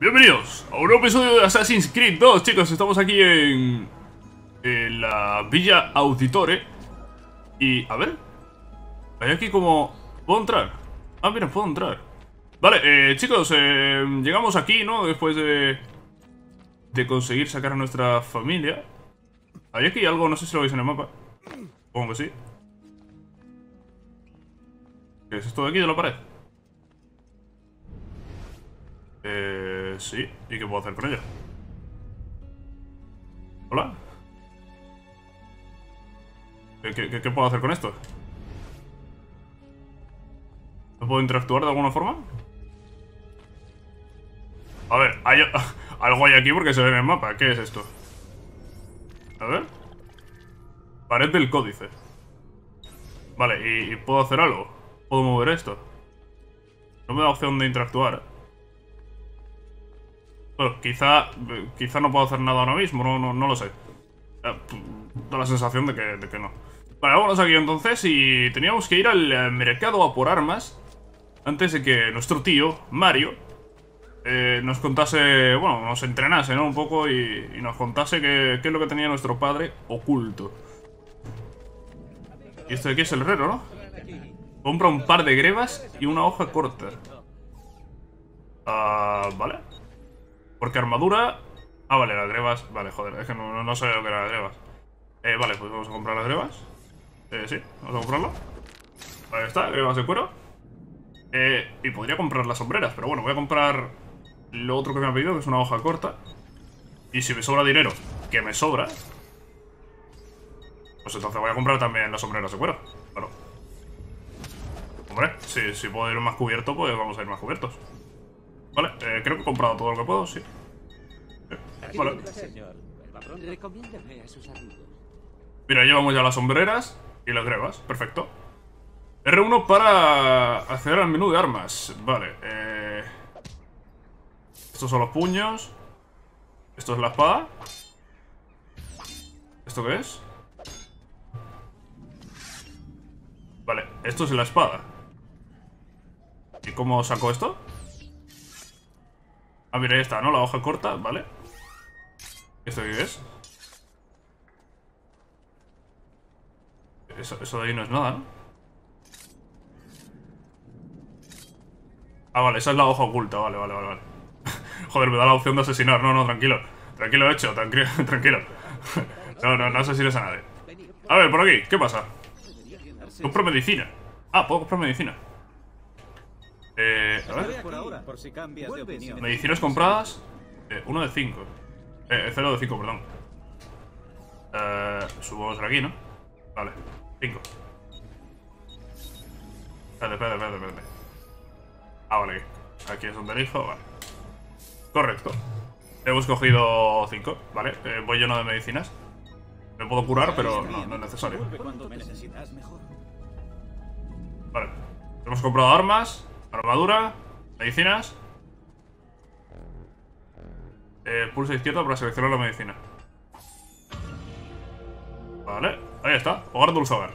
Bienvenidos a un nuevo episodio de Assassin's Creed 2, chicos. Estamos aquí en la Villa Auditore. Y, a ver, hay aquí como... ¿Puedo entrar? Ah, mira, puedo entrar. Vale, chicos, llegamos aquí, ¿no? Después de conseguir sacar a nuestra familia. Hay aquí algo, no sé si lo veis en el mapa. Supongo que sí. ¿Qué es esto de aquí, de la pared? Sí, ¿y qué puedo hacer con ella? ¿Hola? ¿Qué puedo hacer con esto? ¿No puedo interactuar de alguna forma? A ver, hay... algo hay aquí porque se ve en el mapa. ¿Qué es esto? A ver. Pared del códice. Vale, ¿y puedo hacer algo? ¿Puedo mover esto? No me da opción de interactuar. Bueno, quizá no puedo hacer nada ahora mismo, no lo sé. Da la sensación de que no. Vale, vámonos aquí entonces y teníamos que ir al mercado a por armas antes de que nuestro tío, Mario, nos contase, bueno, nos entrenase, ¿no? Un poco y nos contase qué es lo que tenía nuestro padre oculto. Y esto de aquí es el herrero, ¿no? Compra un par de grebas y una hoja corta. Ah, vale. Porque armadura... Ah, vale, las grebas... Vale, joder, es que no sabía lo que eran las grebas. Vale, pues vamos a comprar las grebas. Sí, vamos a comprarlo. Ahí está, grebas de cuero. Y podría comprar las sombreras, pero bueno, voy a comprar lo otro que me ha pedido, que es una hoja corta. Y si me sobra dinero, que me sobra, pues entonces voy a comprar también las sombreras de cuero. Claro. Hombre, si puedo ir más cubierto, pues vamos a ir más cubiertos. Vale, creo que he comprado todo lo que puedo, sí. Vale. Mira, llevamos ya las sombreras y las grebas, perfecto. R1 para acceder al menú de armas. Vale, estos son los puños. Esto es la espada. ¿Esto qué es? Vale, esto es la espada. ¿Y cómo saco esto? Ah, mira, ahí está, ¿no? La hoja corta, ¿vale? ¿Esto qué es? Eso de ahí no es nada, ¿no? Ah, vale, esa es la hoja oculta, vale. Joder, me da la opción de asesinar. No, tranquilo. Tranquilo, hecho, tranquilo. No asesines a nadie. A ver, por aquí, ¿qué pasa? Compro medicina. Ah, puedo comprar medicina. A ver. Medicinas compradas. 1 de 5. 0 de 5, perdón. Supongo que será aquí, ¿no? Vale, 5. Espérate. Ah, vale. Aquí es donde elijo, vale. Correcto. Hemos cogido 5, vale. Voy lleno de medicinas. Me puedo curar, pero no es necesario. Vale. Hemos comprado armas. Armadura, medicinas. Pulsa izquierda para seleccionar la medicina. Vale, ahí está. Hogar dulzabar.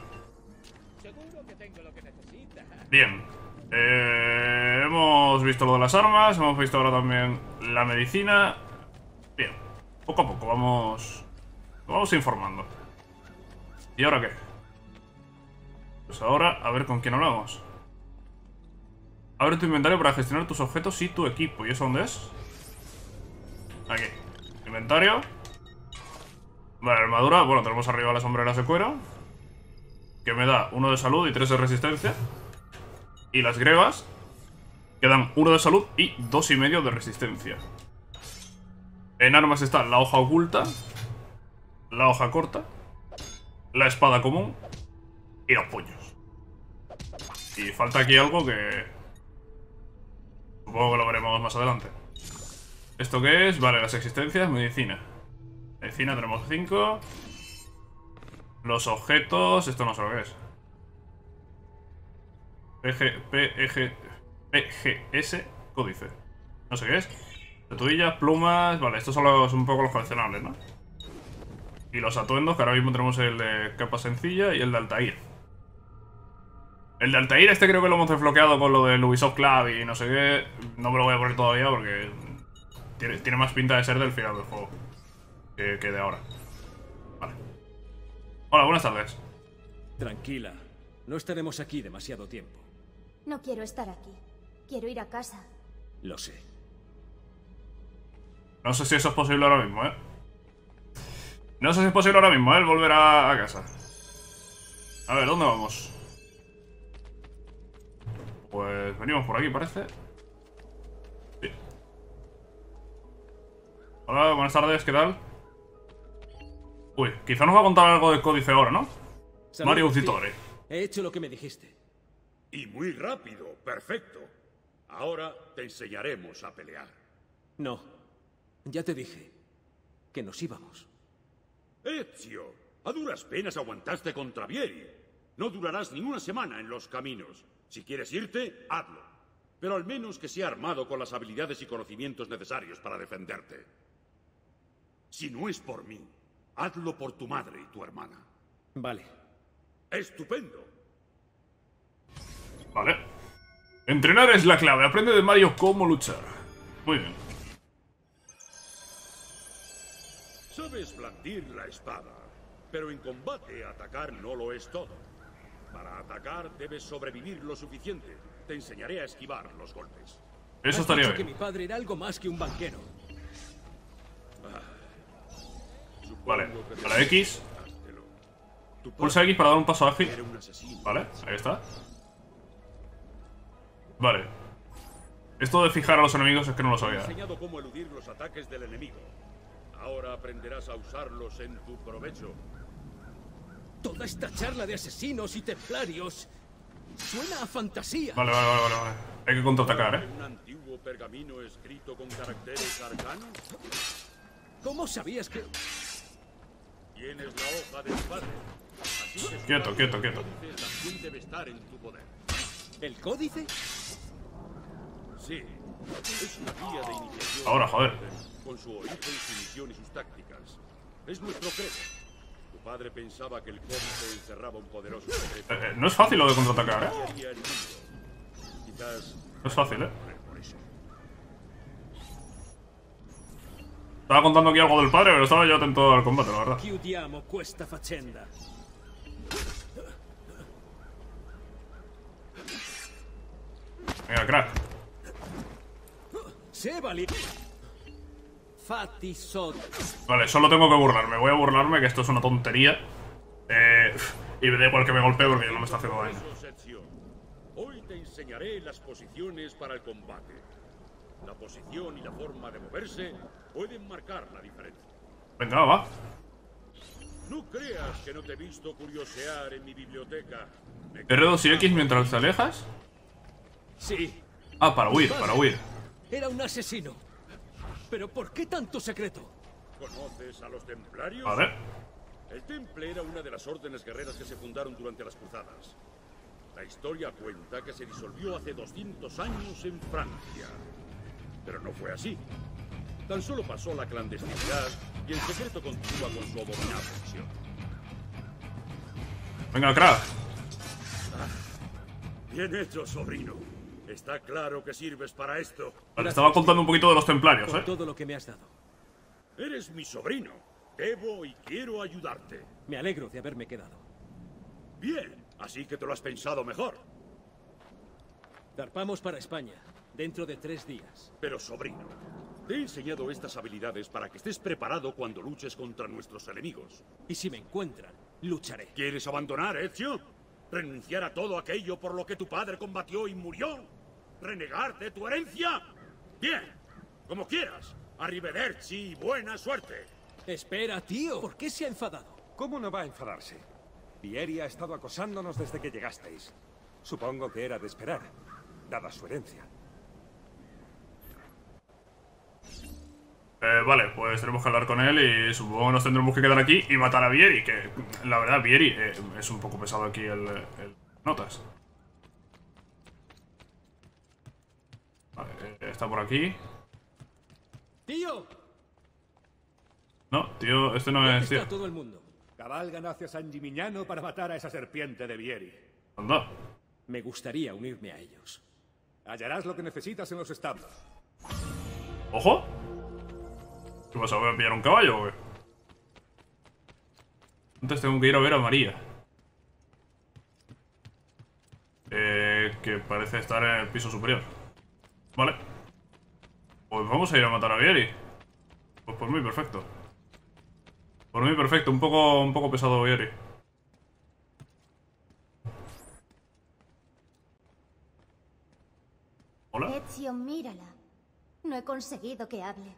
Bien. Hemos visto lo de las armas. Hemos visto ahora también la medicina. Bien. Poco a poco vamos informando. ¿Y ahora qué? Pues ahora a ver con quién hablamos. Abre tu inventario para gestionar tus objetos y tu equipo. ¿Y eso dónde es? Aquí. Inventario. Vale, armadura. Bueno, tenemos arriba las sombreras de cuero, que me da 1 de salud y 3 de resistencia. Y las grebas, que dan 1 de salud y 2,5 de resistencia. En armas está la hoja oculta, la hoja corta, la espada común y los puños. Y falta aquí algo que... supongo que lo veremos más adelante. ¿Esto qué es? Vale, las existencias, medicina. Medicina tenemos 5. Los objetos... esto no sé lo que es. PGS códice. No sé qué es. Estatuillas, plumas... Vale, estos son un poco los coleccionables, ¿no? Y los atuendos, que ahora mismo tenemos el de capa sencilla y el de Altair. El de Altair este creo que lo hemos desbloqueado con lo del Ubisoft Club y no sé qué. No me lo voy a poner todavía porque Tiene más pinta de ser del final del juego que de ahora. Vale. Hola, buenas tardes. Tranquila. No estaremos aquí demasiado tiempo. No quiero estar aquí. Quiero ir a casa. Lo sé. No sé si eso es posible ahora mismo, ¿eh? No sé si es posible ahora mismo, ¿eh? El volver a casa. A ver, ¿dónde vamos? Pues venimos por aquí, parece. Sí. Hola, buenas tardes, ¿qué tal? Uy, quizá nos va a contar algo del códice ahora, ¿no? Mario Auditore. He hecho lo que me dijiste. Y muy rápido, perfecto. Ahora te enseñaremos a pelear. No, ya te dije que nos íbamos. Ezio, a duras penas aguantaste contra Vieri. No durarás ni una semana en los caminos. Si quieres irte, hazlo. Pero al menos que sea armado con las habilidades y conocimientos necesarios para defenderte. Si no es por mí, hazlo por tu madre y tu hermana. Vale. ¡Estupendo! Vale. Entrenar es la clave. Aprende de Mario cómo luchar. Muy bien. Sabes blandir la espada, pero en combate atacar no lo es todo. Para atacar debes sobrevivir lo suficiente. Te enseñaré a esquivar los golpes. Eso estaría bien. Que mi padre era algo más que un banquero. Vale, para X. Pulsa X para dar un paso ágil. Vale, ahí está. Vale. Esto de fijar a los enemigos es que no lo sabía. Te he enseñado cómo eludir los ataques del enemigo. Ahora aprenderás a usarlos en tu provecho. Toda esta charla de asesinos y templarios suena a fantasía. Vale, vale, vale, vale. Hay que contraatacar, ¿eh? ¿Un antiguo pergamino escrito con caracteres arcanos? ¿Cómo sabías que...? Tienes la hoja del padre. Quieto, quieto, quieto. Debe estar en tu poder. ¿El códice? Sí. Es una guía de iniciación. Ahora, joder. Con su origen, su misión y sus tácticas. Es nuestro credo. Tu padre pensaba que el códice encerraba un poderoso secreto. No es fácil lo de contraatacar, ¿eh? No es fácil, ¿eh? Estaba contando aquí algo del padre, pero estaba yo atento al combate, la verdad. Venga, crack. Vale, solo tengo que burlarme. Voy a burlarme, que esto es una tontería. Y me da igual que me golpee porque no me está haciendo daño. Hoy te enseñaré las posiciones para el combate. La posición y la forma de moverse pueden marcar la diferencia. Venga, va. No creas que no te he visto curiosear en mi biblioteca. R2 y X mientras te alejas. Sí. Ah, para huir, para huir. Era un asesino. ¿Pero por qué tanto secreto? ¿Conoces a los templarios? A ver. El temple era una de las órdenes guerreras que se fundaron durante las cruzadas. La historia cuenta que se disolvió hace 200 años en Francia. Pero no fue así. Tan solo pasó la clandestinidad y el secreto continúa con su abominable acción. Venga, crack. Bien hecho, sobrino. Está claro que sirves para esto. Vale, estaba contando un poquito de los templarios, ¿eh? Todo lo que me has dado. Eres mi sobrino. Debo y quiero ayudarte. Me alegro de haberme quedado. Bien, así que te lo has pensado mejor. Zarpamos para España dentro de 3 días. Pero, sobrino, te he enseñado estas habilidades para que estés preparado cuando luches contra nuestros enemigos. Y si me encuentran, lucharé. ¿Quieres abandonar, Ezio? ¿Renunciar a todo aquello por lo que tu padre combatió y murió? ¿Renegar de tu herencia? Bien, como quieras. Arrivederci y buena suerte. Espera, tío. ¿Por qué se ha enfadado? ¿Cómo no va a enfadarse? Vieri ha estado acosándonos desde que llegasteis. Supongo que era de esperar, dada su herencia. Vale, pues tenemos que hablar con él y supongo que nos tendremos que quedar aquí y matar a Vieri, que la verdad Vieri es un poco pesado aquí el notas. Vale, está por aquí. ¡Tío! No, tío, este no es tío. Todo el mundo. Cabalgan hacia San Gimignano para matar a esa serpiente de Vieri. ¿Anda? Me gustaría unirme a ellos. Hallarás lo que necesitas en los establos. ¡Ojo! ¿Qué vas a ver? ¿Pillar un caballo o qué? Antes tengo que ir a ver a María. Que parece estar en el piso superior. Vale. Pues vamos a ir a matar a Vieri. Pues por mí, perfecto. Por mí, perfecto. Un poco pesado Vieri. Hola. Ezio, mírala. No he conseguido que hable.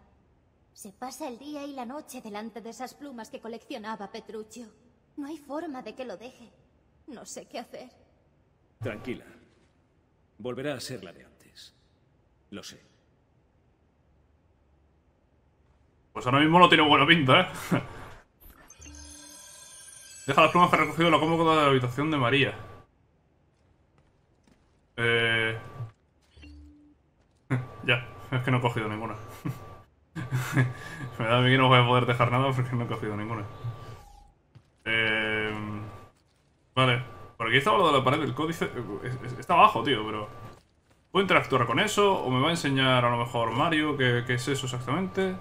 Se pasa el día y la noche delante de esas plumas que coleccionaba Petruccio. No hay forma de que lo deje. No sé qué hacer. Tranquila. Volverá a ser la de antes. Lo sé. Pues ahora mismo no tiene buena pinta, ¿eh? Deja las plumas que ha recogido en la cómoda de la habitación de María. Ya, es que no he cogido ninguna. Me da a mí que no voy a poder dejar nada porque no he cogido ninguna. Vale, por aquí estaba lo de la pared del códice. Está abajo, tío, pero... ¿Puedo interactuar con eso? ¿O me va a enseñar a lo mejor Mario qué es eso exactamente?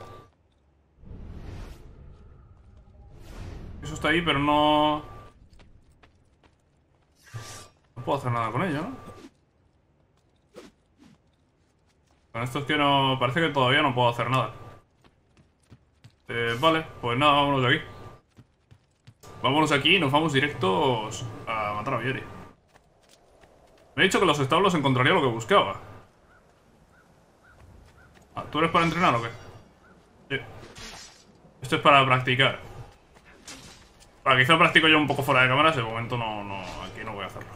Eso está ahí, pero no... No puedo hacer nada con ello, ¿no? Con esto es que no... Parece que todavía no puedo hacer nada. Vale, pues nada, vámonos de aquí. Vámonos aquí y nos vamos directos a matar a Vieri. Me he dicho que en los establos encontraría lo que buscaba. Ah, ¿tú eres para entrenar o qué? Sí. Esto es para practicar. Bueno, quizá practico yo un poco fuera de cámara. De momento no aquí no voy a hacerlo.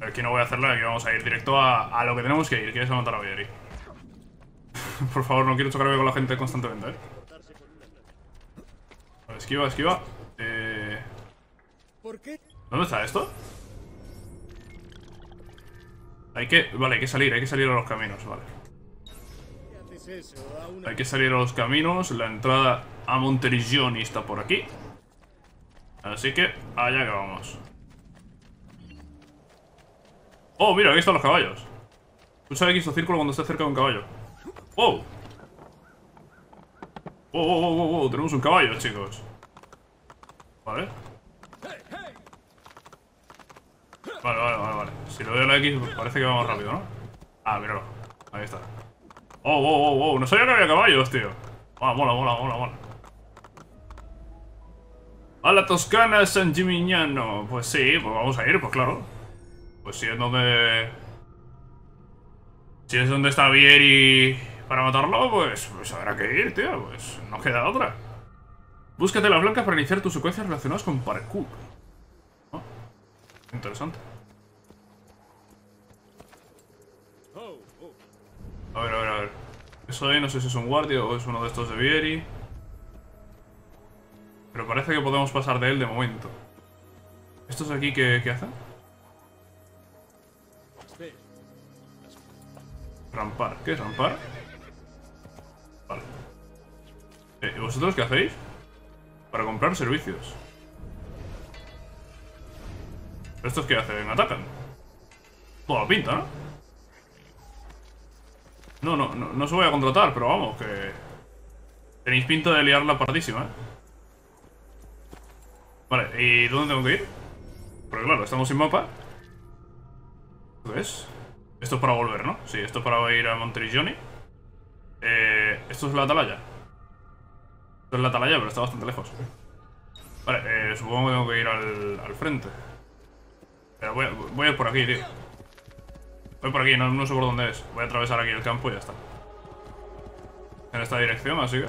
Aquí no voy a hacerlo, aquí vamos a ir directo a lo que tenemos que ir, que es a matar a Vieri. Por favor, no quiero chocarme con la gente constantemente, ¿eh? Vale, esquiva. ¿Dónde está esto? Vale, hay que salir a los caminos, vale. Hay que salir a los caminos, la entrada a Monteriggioni está por aquí. Así que allá que vamos. Oh, mira, aquí están los caballos. Pulsa X o círculo cuando esté cerca de un caballo. ¡Wow! ¡Wow! Tenemos un caballo, chicos. Vale. Vale. Si le doy a la X, pues parece que vamos rápido, ¿no? Ah, míralo. Ahí está. ¡Oh, wow! No sabía que había caballos, tío. Ah, mola. A la Toscana, San Gimignano. Pues sí, pues vamos a ir, pues claro. Pues si es donde está Vieri para matarlo, pues habrá que ir, tío. Pues no queda otra. Búscate las blancas para iniciar tus secuencias relacionadas con parkour. Oh, interesante. A ver. Eso de ahí no sé si es un guardia o es uno de estos de Vieri. Pero parece que podemos pasar de él de momento. ¿Estos de aquí qué hacen? Rampar, ¿qué es rampar? Vale. ¿Y vosotros qué hacéis? Para comprar servicios. ¿Pero estos qué hacen? ¿Atacan? Toda la pinta, ¿no? No os voy a contratar, pero vamos, que... Tenéis pinta de liarla pardísima, ¿eh? Vale, ¿y dónde tengo que ir? Porque claro, estamos sin mapa. ¿Ves? Esto es para volver, ¿no? Sí, esto es para ir a Monteriggioni. Esto es la atalaya. Esto es la atalaya, pero está bastante lejos. Vale, supongo que tengo que ir al frente. Pero voy a ir por aquí, tío. Voy por aquí, no sé por dónde es. Voy a atravesar aquí el campo y ya está. En esta dirección, así que...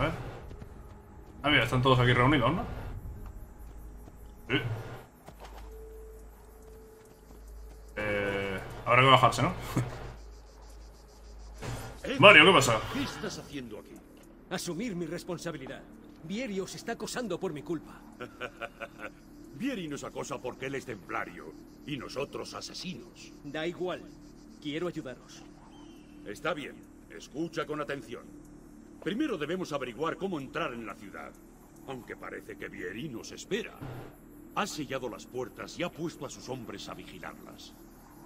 A ver. Ah, mira, están todos aquí reunidos, ¿no? Sí. Habrá que bajarse, ¿no? Mario, ¿qué pasa? ¿Qué estás haciendo aquí? Asumir mi responsabilidad. Vieri os está acosando por mi culpa. Vieri nos acosa porque él es templario y nosotros asesinos. Da igual. Quiero ayudaros. Está bien. Escucha con atención. Primero debemos averiguar cómo entrar en la ciudad. Aunque parece que Vieri nos espera. Ha sellado las puertas y ha puesto a sus hombres a vigilarlas.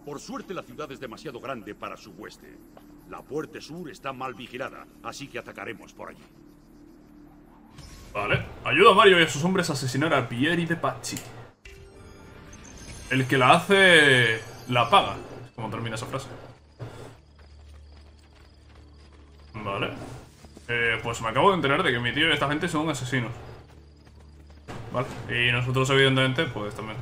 Por suerte la ciudad es demasiado grande para su hueste. La puerta sur está mal vigilada, así que atacaremos por allí. Vale. Ayuda a Mario y a sus hombres a asesinar a Vieri de Pazzi. El que la hace, la paga. Es como termina esa frase. Vale. Pues me acabo de enterar de que mi tío y esta gente son asesinos. Vale. Y nosotros, evidentemente, pues también.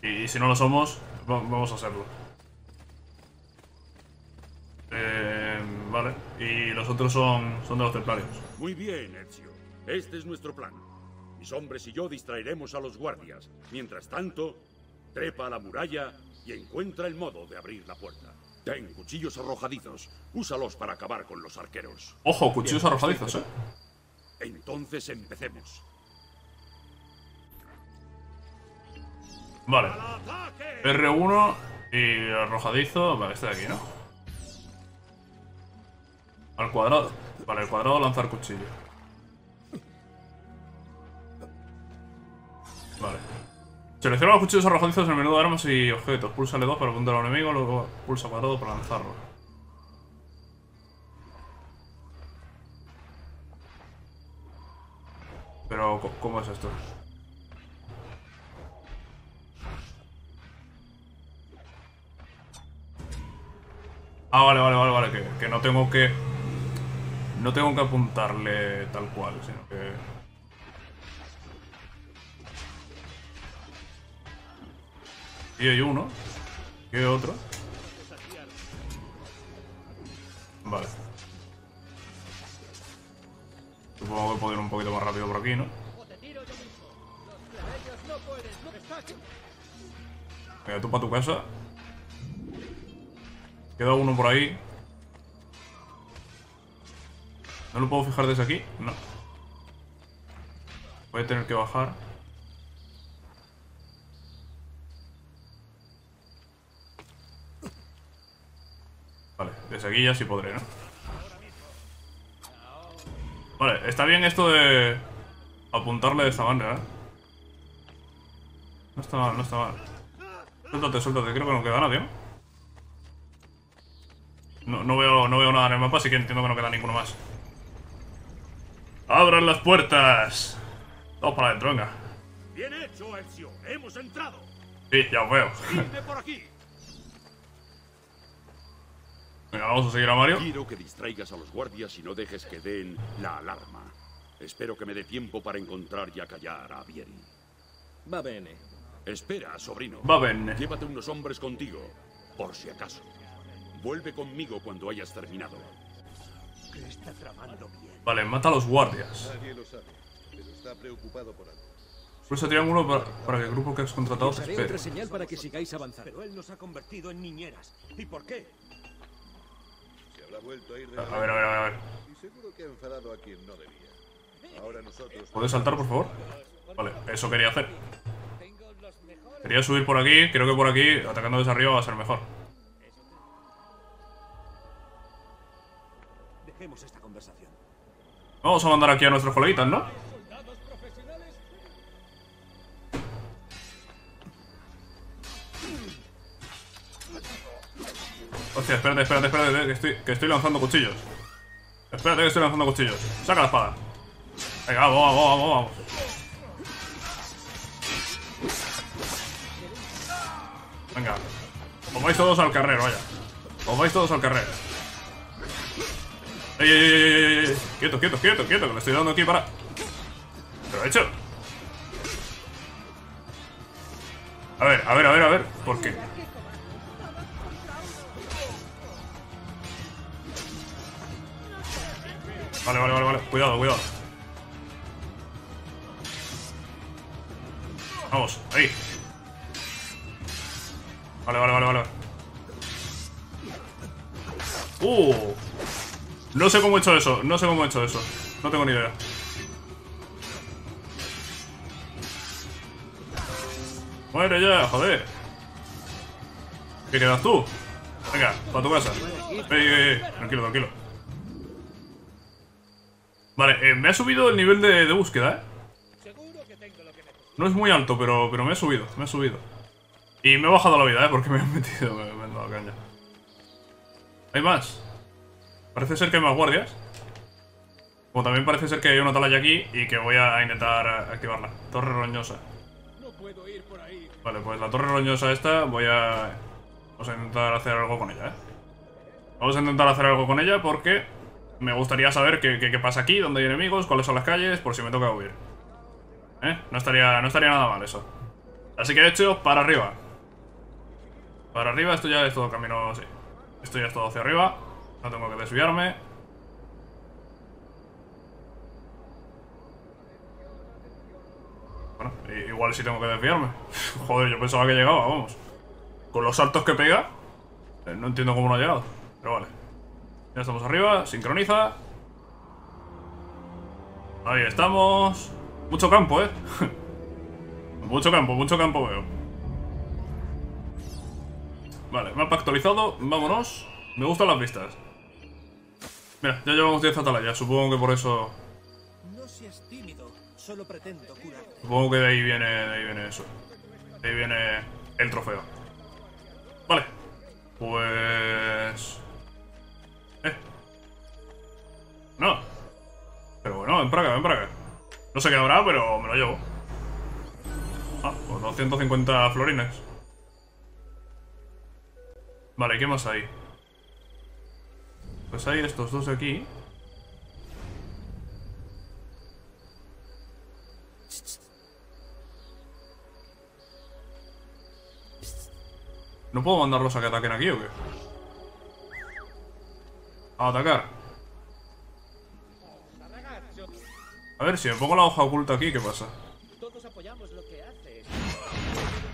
Y si no lo somos, vamos a hacerlo. Vale. Y los otros son de los templarios. Muy bien, Ezio. Este es nuestro plan. Mis hombres y yo distraeremos a los guardias. Mientras tanto, trepa a la muralla y encuentra el modo de abrir la puerta. Ten cuchillos arrojadizos. Úsalos para acabar con los arqueros. Ojo, cuchillos bien, arrojadizos, Entonces empecemos. Vale. R1 y arrojadizo. Vale, este de aquí, ¿no? Al cuadrado. Vale, al cuadrado lanzar cuchillo. Vale. Selecciona los cuchillos arrojadizos en el menú de armas y objetos. Púlsale 2 para apuntar a un enemigo, luego pulsa cuadrado para lanzarlo. Pero, ¿cómo es esto? Ah, vale, que no tengo que... No tengo que apuntarle tal cual, sino que... Y hay uno. Y hay otro. Vale. Supongo que puedo ir un poquito más rápido por aquí, ¿no? Venga, tú para tu casa. Queda uno por ahí. ¿No lo puedo fijar desde aquí? No. Voy a tener que bajar. Vale, desde aquí ya sí podré, ¿no? Vale, está bien esto de apuntarle de esta manera, ¿eh? No está mal, no está mal. Suéltate, suéltate, creo que no queda nadie, ¿no? No veo nada en el mapa, así que entiendo que no queda ninguno más. ¡Abran las puertas! Vamos para adentro, venga. Bien hecho, Ezio. Hemos entrado. Sí, ya os veo. Por aquí. Venga, vamos a seguir a Mario. Quiero que distraigas a los guardias y no dejes que den la alarma. Espero que me dé tiempo para encontrar y acallar a Vieri. Va bene. Espera, sobrino. Va bene. Llévate unos hombres contigo, por si acaso. Vuelve conmigo cuando hayas terminado. Está tramando bien. Vale, mata a los guardias. Nadie lo sabe, pero está preocupado por algo. Pulsa triángulo para que el grupo que has contratado os espere. Otra señal para que sigáis avanzando. Pero él nos ha convertido en niñeras. ¿Y por qué? Se habrá vuelto a ir de... A ver. Y seguro que ha enfadado a quien no debía. Ahora nosotros... ¿Puedes saltar, por favor? Vale, eso quería hacer. Quería subir por aquí. Creo que por aquí, atacando desde arriba, va a ser mejor. Esta conversación. Vamos a mandar aquí a nuestros coleguitas, ¿no? Hostia, espérate, que estoy lanzando cuchillos. Espérate que estoy lanzando cuchillos. Saca la espada. Venga, vamos. Venga. Os vais todos al carrero, vaya. Os vais todos al carrero. ¡Ey! Quieto, que le estoy dando aquí para... ¡Provecho! A ver, ¿por qué? Vale, cuidado. Vamos, ahí. Vale. No sé cómo he hecho eso. No tengo ni idea. Muere ya, joder. ¿Qué quedas tú? Venga, para tu casa. Ey. Tranquilo. Vale, me ha subido el nivel de búsqueda, No es muy alto, pero me ha subido. Y me he bajado la vida, porque me he metido, me he dado caña. Hay más. Parece ser que hay más guardias. Como también parece ser que hay una atalaya aquí y que voy a intentar activarla. Torre roñosa. Vale, pues la torre roñosa esta vamos a intentar hacer algo con ella, ¿eh? Vamos a intentar hacer algo con ella porque me gustaría saber qué pasa aquí, dónde hay enemigos, cuáles son las calles, por si me toca huir. No estaría nada mal eso. Así que de hecho, para arriba. Para arriba, esto ya es todo camino, sí. Esto ya es todo hacia arriba. No tengo que desviarme. Bueno, igual sí tengo que desviarme. Joder, yo pensaba que llegaba, vamos. Con los saltos que pega, no entiendo cómo no ha llegado. Pero vale. Ya estamos arriba, sincroniza. Ahí estamos. Mucho campo, ¿eh? Mucho campo veo. Vale, mapa actualizado, vámonos. Me gustan las vistas. Mira, ya llevamos 10 atalayas, supongo que por eso... No seas tímido, solo pretendo curarte. Supongo que de ahí viene eso. De ahí viene el trofeo. Vale. Pues... No. Pero bueno, ven para acá. No sé qué habrá, pero me lo llevo. Ah, pues 250 florines. Vale, ¿qué más hay? Pues hay estos dos de aquí. ¿No puedo mandarlos a que ataquen aquí o qué? A atacar. A ver, si me pongo la hoja oculta aquí, ¿qué pasa?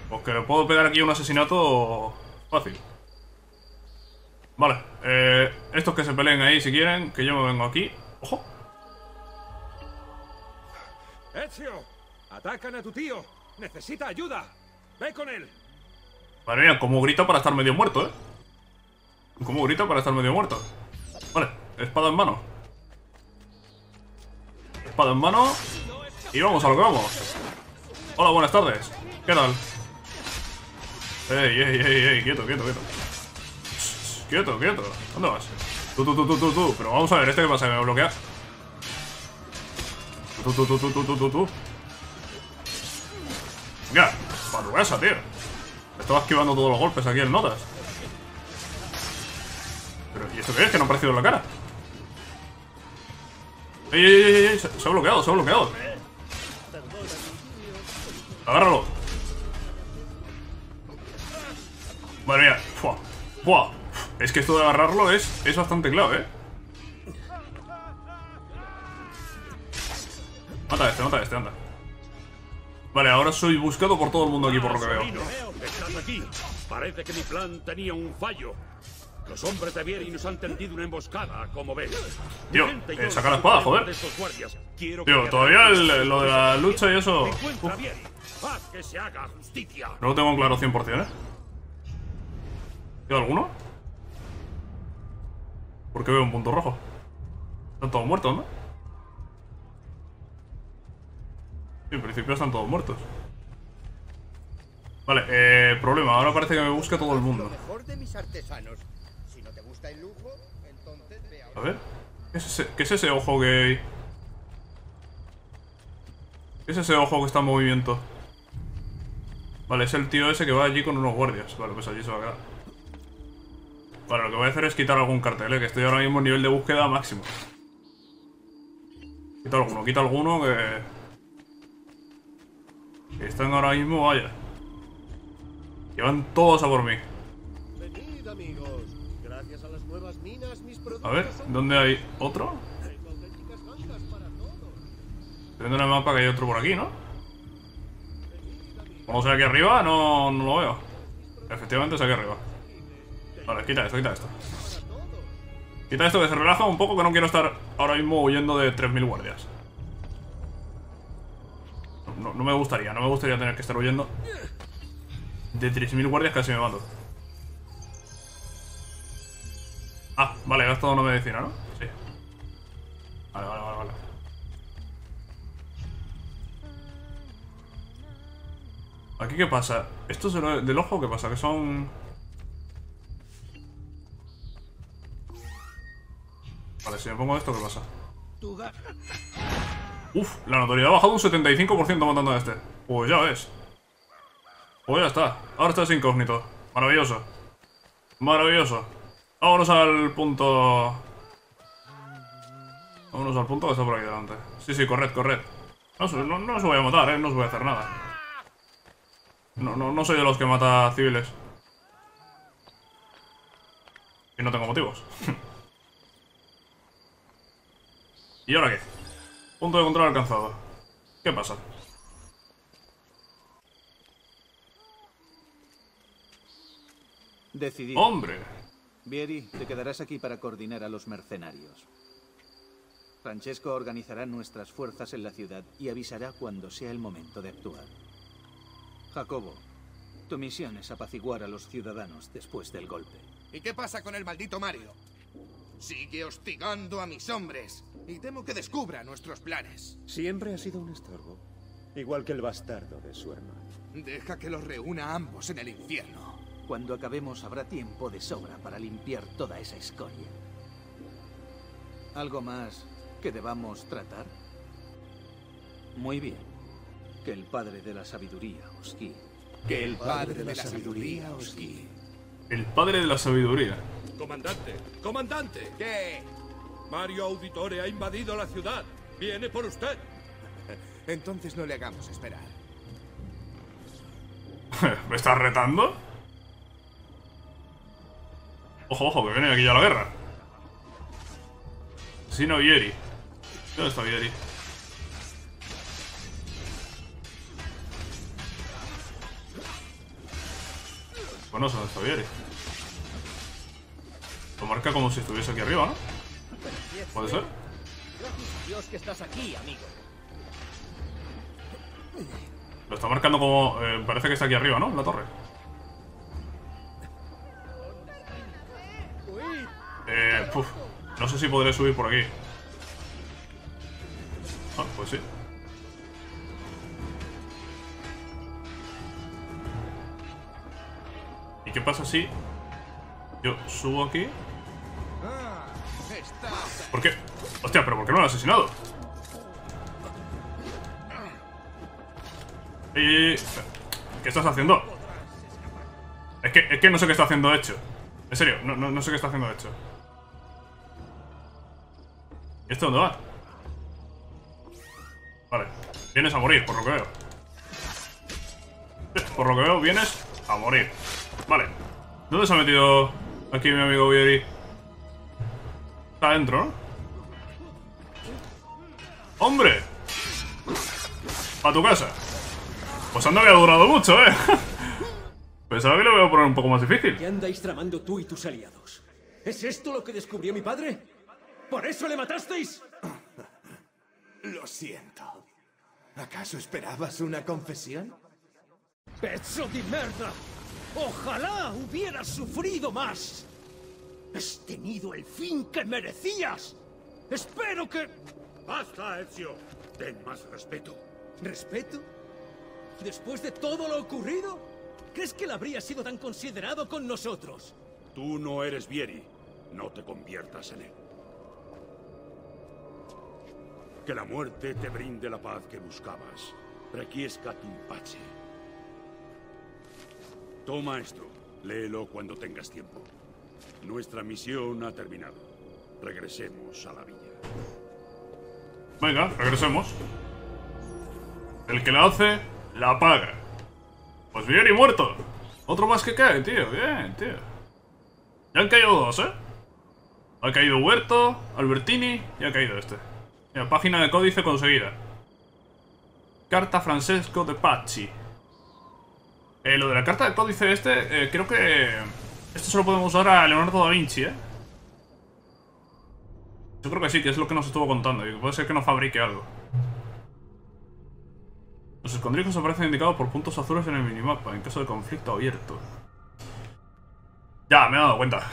Pues que le puedo pegar aquí un asesinato fácil. Vale, estos que se peleen ahí si quieren, que yo me vengo aquí. ¡Ojo! ¡Ezio! ¡Atacan a tu tío! ¡Necesita ayuda! ¡Ve con él! Madre mía, como grita para estar medio muerto, ¿eh? Como grita para estar medio muerto. Vale, espada en mano. Espada en mano. Y vamos a lo que vamos. Hola, buenas tardes. ¿Qué tal? Ey, quieto. Quieto. ¿Dónde vas? Tú. Pero vamos a ver, ¿este qué pasa? ¿Me va a bloquear? Tú. Venga, parruesa, tío. Estaba esquivando todos los golpes aquí en notas. Pero, ¿y esto qué es? Que no ha aparecido en la cara. ¡Ey! Se ha bloqueado. Agárralo. Madre mía. ¡Fua! Es que esto de agarrarlo es bastante clave, ¿eh? Mata a este, anda. Vale, ahora soy buscado por todo el mundo aquí, por lo que veo. Estás aquí. Parece que mi plan tenía un fallo. Los hombres de Vieri nos han tendido una emboscada, como ves. Tío, saca la espada, joder. Tío, todavía lo de la lucha y eso... No lo tengo claro 100%, ¿eh? ¿Queda alguno? ¿Por qué veo un punto rojo? Están todos muertos, ¿no? Sí, en principio están todos muertos. Vale, problema. Ahora parece que me busca todo el mundo. A ver. ¿Qué es ese ojo que... ¿Qué es ese ojo que está en movimiento? Vale, es el tío ese que va allí con unos guardias. Vale, pues allí se va a quedar. Vale, lo que voy a hacer es quitar algún cartel, que estoy ahora mismo en nivel de búsqueda máximo. Quita alguno que están ahora mismo, vaya. Llevan todos a por mí. Venid, amigos. Gracias a las nuevas minas, mis productos. A ver, ¿dónde hay otro? Estoy viendo en el mapa que hay otro por aquí, ¿no? Como sea aquí arriba, no lo veo. Efectivamente es aquí arriba. Vale, quita esto. Quita esto, que se relaja un poco, que no quiero estar ahora mismo huyendo de 3000 guardias. No me gustaría tener que estar huyendo de 3000 guardias, casi me mato. Ah, vale, he gastado una medicina, ¿no? Sí. Vale. ¿Aquí qué pasa? ¿Esto es del ojo? ¿Qué pasa? Que son... Vale, si me pongo esto, ¿qué pasa? Uf, la notoriedad ha bajado un 75% matando a este. Pues ya ves. Pues ya está. Ahora estás incógnito. Maravilloso. Maravilloso. Vámonos al punto. Vámonos al punto que está por aquí delante. Sí, sí, corred, corred. No os voy a matar, no os voy a hacer nada. No soy de los que mata civiles. Y no tengo motivos. ¿Y ahora qué? Punto de control alcanzado. ¿Qué pasa? Decidido. ¡Hombre! Vieri, te quedarás aquí para coordinar a los mercenarios. Francesco organizará nuestras fuerzas en la ciudad y avisará cuando sea el momento de actuar. Jacobo, tu misión es apaciguar a los ciudadanos después del golpe. ¿Y qué pasa con el maldito Mario? Sigue hostigando a mis hombres y temo que descubra nuestros planes. Siempre ha sido un estorbo, igual que el bastardo de su hermano. Deja que los reúna a ambos en el infierno. Cuando acabemos habrá tiempo de sobra para limpiar toda esa escoria. ¿Algo más que debamos tratar? Muy bien. Que el Padre de la Sabiduría os guíe. Que el Padre de la Sabiduría os guíe. El Padre de la Sabiduría. Comandante, comandante. ¿Qué? Mario Auditore ha invadido la ciudad. Viene por usted. Entonces no le hagamos esperar. ¿Me estás retando? Ojo, ojo, que viene aquí ya la guerra. Si no, Vieri. ¿Dónde está Vieri? Bueno, ¿dónde está Vieri? Lo marca como si estuviese aquí arriba, ¿no? ¿Puede ser? Gracias a Dios que estás aquí, amigo. Lo está marcando como... parece que está aquí arriba, ¿no? La torre. Puf. No sé si podré subir por aquí. Ah, pues sí. ¿Y qué pasa si yo subo aquí? ¿Por qué? Hostia, pero ¿por qué no lo han asesinado? Y... ¿qué estás haciendo? Es que no sé qué está haciendo hecho. En serio, no sé qué está haciendo hecho. ¿Y esto dónde va? Vale, vienes a morir, por lo que veo. Por lo que veo, vienes a morir. Vale. ¿Dónde se ha metido aquí mi amigo Vieri? Está adentro, ¿no? ¡Hombre! ¡A tu casa! Pues anda que ha durado mucho, ¿eh? Pensaba que lo voy a poner un poco más difícil. ¿Qué andáis tramando tú y tus aliados? ¿Es esto lo que descubrió mi padre? ¿Por eso le matasteis? Lo siento. ¿Acaso esperabas una confesión? ¡Pezzo de mierda! ¡Ojalá hubieras sufrido más! ¡Has tenido el fin que merecías! ¡Espero que...! ¡Basta, Ezio! Ten más respeto. ¿Respeto? ¿Después de todo lo ocurrido? ¿Crees que él habría sido tan considerado con nosotros? Tú no eres Vieri. No te conviertas en él. Que la muerte te brinde la paz que buscabas. Requiesca tu pace. Toma esto. Léelo cuando tengas tiempo. Nuestra misión ha terminado. Regresemos a la villa. Venga, regresemos. El que la hace, la paga. Pues bien y muerto. Otro más que cae, tío. Bien, tío. Ya han caído dos, ¿eh? Ha caído Huerto, Albertini y ha caído este. Mira, página de códice conseguida. Carta Francesco de Pazzi. Lo de la carta de códice este, creo que... esto se lo podemos usar a Leonardo da Vinci, ¿eh? Yo creo que sí, que es lo que nos estuvo contando. Y que puede ser que nos fabrique algo. Los escondrijos aparecen indicados por puntos azules en el minimapa, en caso de conflicto abierto. Ya, me he dado cuenta.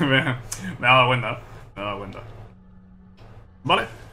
Me he dado cuenta. Vale.